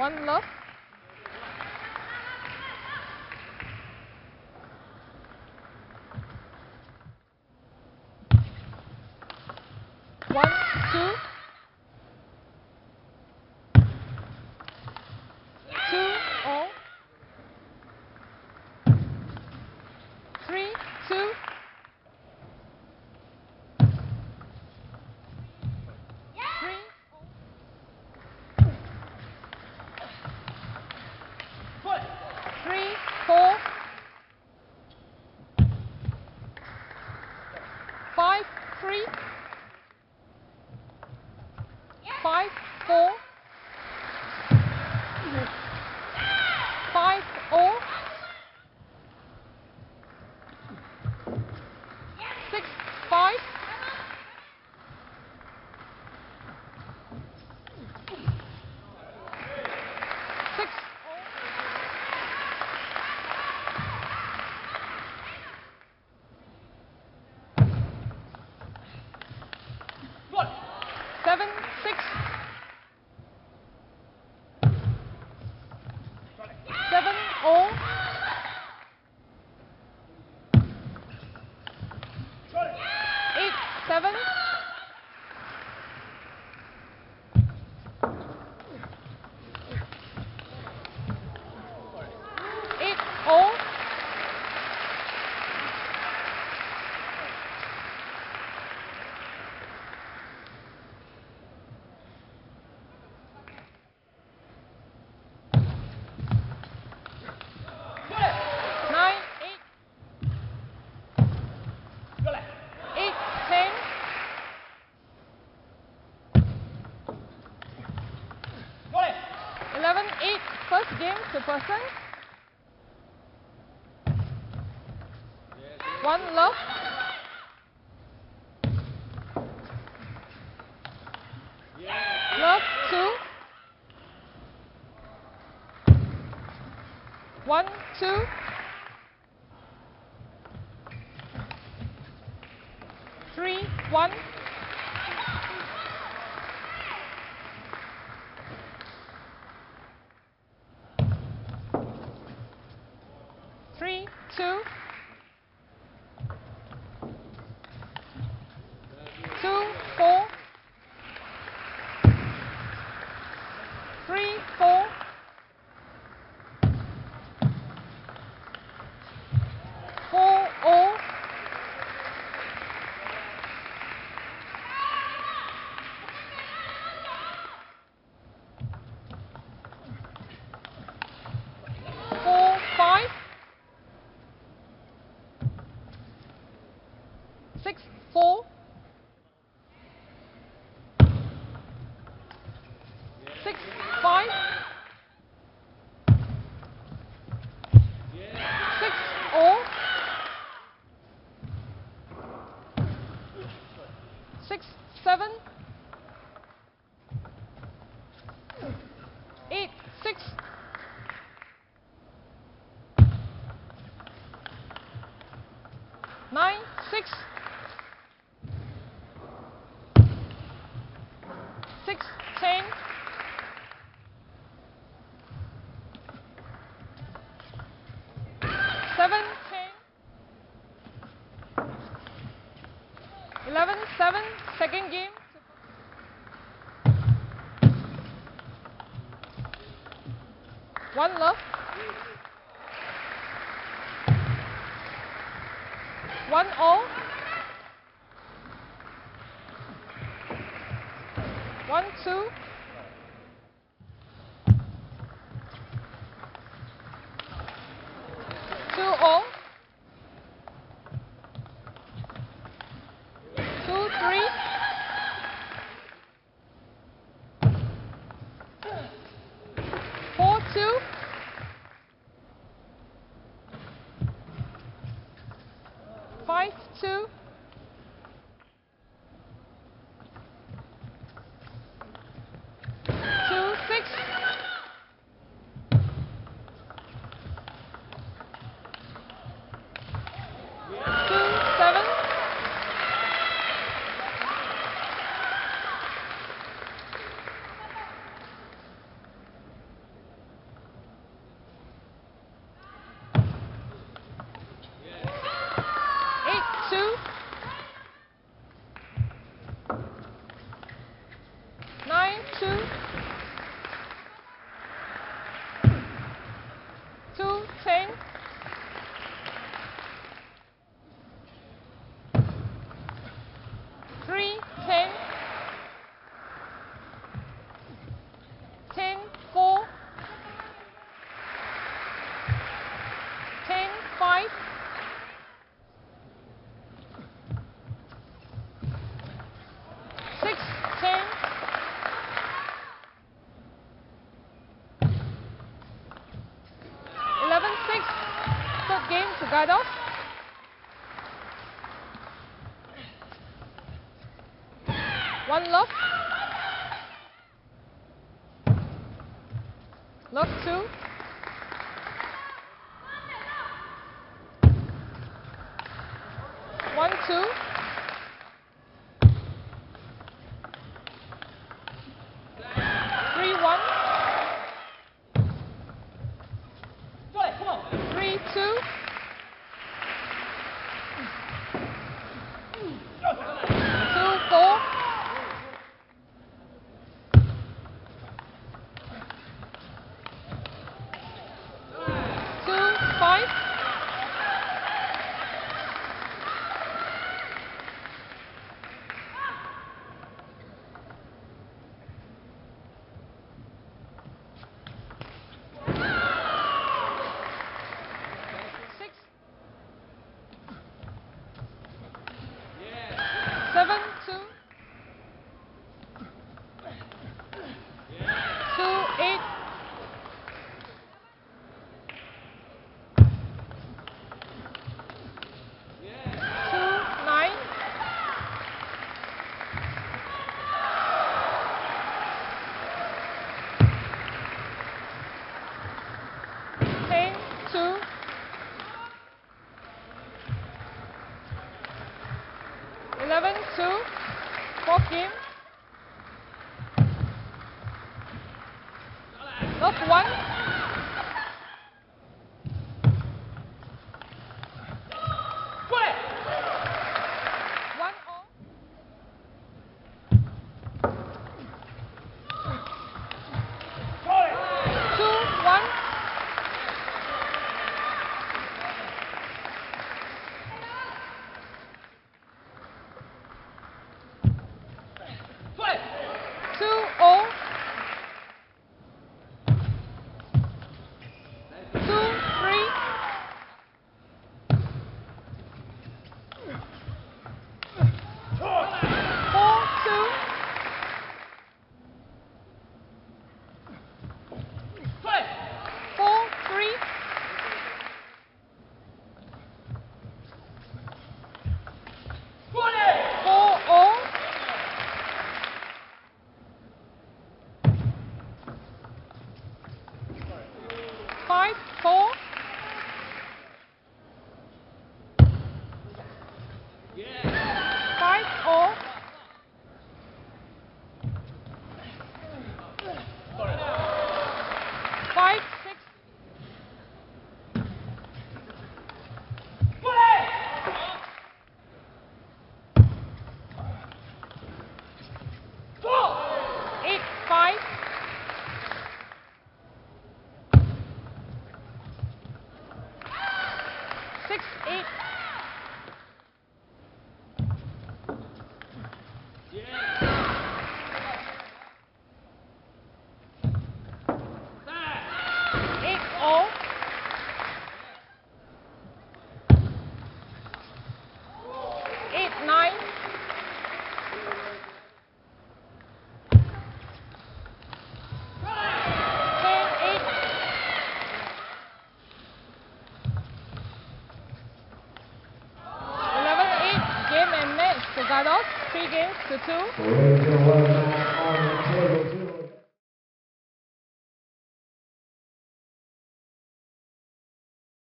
One love. One, two. Two, all. Three, two. Three, five, four, five, all, six, five, six, seven, six, seven, all, eight, seven, eight, all, eight, first game to person. One love. Love, two. 1, 2. Three, one. Three, two, two, four, three, four, four, oh, four, five. Six, four, six, five, six, all, six, seven, eight, six, nine, six. Six, 10, 7, 10, 11, 7, second game. 1 love. 1 all. 1, 2. 2, all. 2, 3. 4, 2. 5, 2. One lock. Lock two. One, two. Three, one. Three, two. Two, four. Two, five. Two, walk in. Lock one. One all. Two, one. Three games to two.